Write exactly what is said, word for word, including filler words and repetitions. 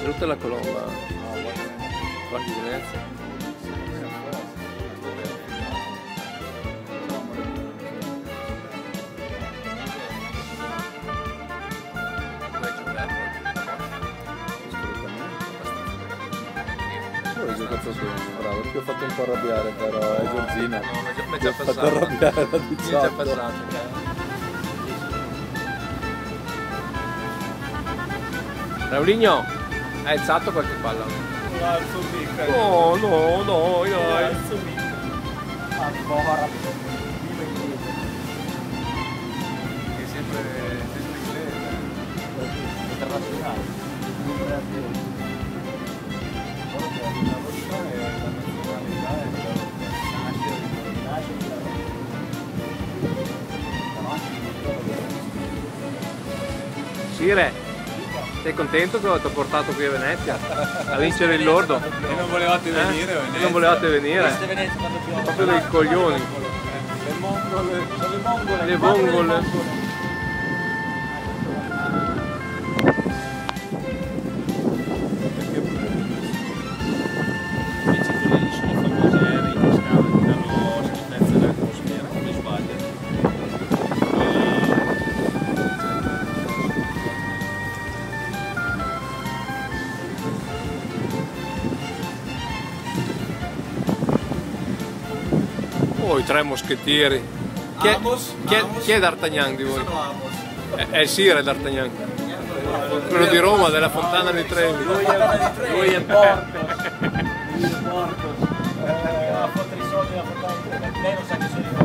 Saluta la colomba. Guardi Venezia. Hai giocato solo, bravo, ti ho fatto un po' arrabbiare, però è Giorgina. No, mi è già passato. Ti ho fatto arrabbiare da diciotto. Mi è già passato. Raulinho, hai alzato qualche palla? Non alzo mica. No, no, no, io non alzo mica. Ancora. Che è sempre internazionale. La vostra è la nazionalità e la nascita di nascita. Sire. Sei contento che ti ho portato qui a Venezia a vincere il lordo? E non volevate venire? Eh? Non volevate venire? Queste Venezia quando piove. Proprio dei coglioni. Le mongole. Sono le mongole. Le mongole. Invece quelle sono famose aerei che scavano schifezze dell'atmosfera, come sbaglio. Oh, i tre moschettieri. Chi è, è, è D'Artagnan di voi? È, è il Sire D'Artagnan. Quello di Roma, della Fontana di Trevi. Lui è il porto. Lui è il porto. Ha fatto i soldi della Fontana di Trevi. Lei non sa che sono i